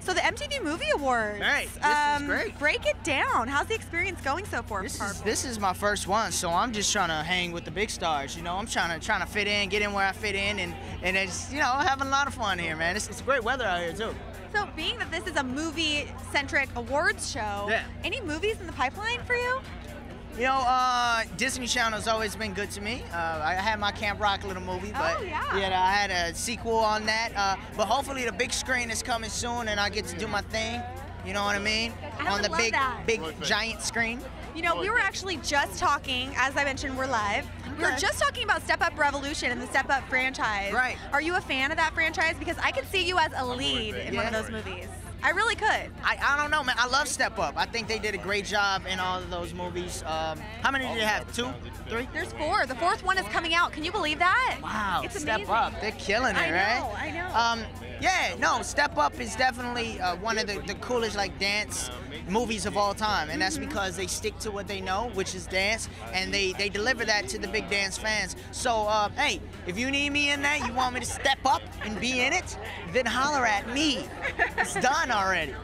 So the MTV Movie Awards. Right, this is great. Break it down. How's the experience going so far? This is my first one, so I'm just trying to hang with the big stars. You know, I'm trying to fit in, get in where I fit in, and it's, you know, having a lot of fun here, man. It's great weather out here too. So being that this is a movie-centric awards show, any movies in the pipeline for you? You know, Disney Channel's always been good to me. I had my Camp Rock little movie, but I had a sequel on that. But hopefully the big screen is coming soon and I get to do my thing, you know what I mean? On the big giant screen. You know, we were actually just talking, as I mentioned, we're live. We were just talking about Step Up Revolution and the Step Up franchise. Right. Are you a fan of that franchise? Because I could see you as a lead in one of those movies. I really could. I don't know, man. I love Step Up. I think they did a great job in all of those movies. How many did you have? 2? 3? There's 4. The 4th one is coming out. Can you believe that? Wow. It's amazing. Step Up. They're killing it, right? I know, I know. Yeah, no, Step Up is definitely one of the coolest, like, dance movies of all time. And that's because they stick to what they know, which is dance, and they deliver that to the big dance fans. So, hey, if you need me in that, you want me to step up and be in it, then holler at me. It's done already,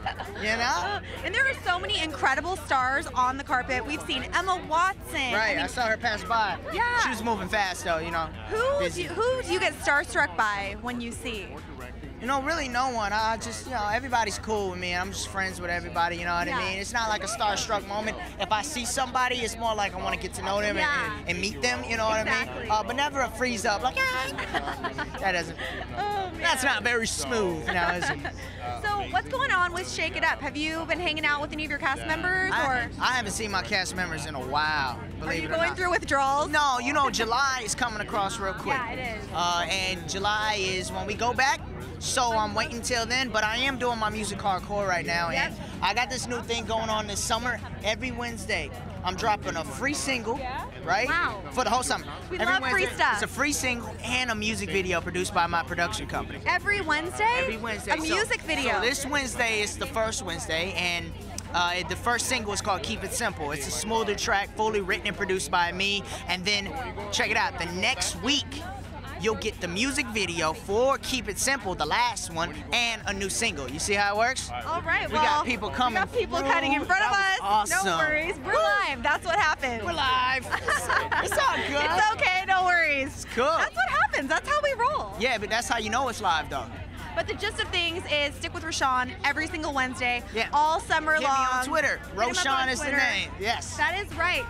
you know? And there are so many incredible stars on the carpet. We've seen Emma Watson. Right, I saw her pass by. Yeah. She was moving fast, though, you know. Who do you get starstruck by when you see? You know, really no one. I just, you know, everybody's cool with me. I'm just friends with everybody, you know what I mean? It's not like a starstruck moment. If I see somebody, it's more like I want to get to know them and meet them, you know what I mean? But never a freeze up, like, that doesn't, that's not very smooth now, is it? So what's going on with Shake It Up? Have you been hanging out with any of your cast members? I haven't seen my cast members in a while, believe it or not. Are you going through withdrawals? No, you know, July is coming across real quick. Yeah, it is. And July is when we go back. So I'm waiting till then, but I am doing my music hardcore right now, and I got this new thing going on this summer. Every Wednesday, I'm dropping a free single, right? Wow. For the whole summer. We love free stuff. It's a free single and a music video produced by my production company. Every Wednesday? Every Wednesday. A music video. So this Wednesday is the first Wednesday, and the first single is called Keep It Simple. It's a smoother track, fully written and produced by me, and then, check it out, the next week, you'll get the music video for Keep It Simple, the last one, and a new single. You see how it works? All right, well, we got people coming. We got people cutting in front of us. Awesome. No worries. We're live. That's what happens. We're live. It's all good. It's okay. No worries. It's cool. That's what happens. That's how we roll. Yeah, but that's how you know it's live, though. But the gist of things is stick with Roshon every single Wednesday, all summer long. Hit me on Twitter. Roshon is the name. Yes. That is right.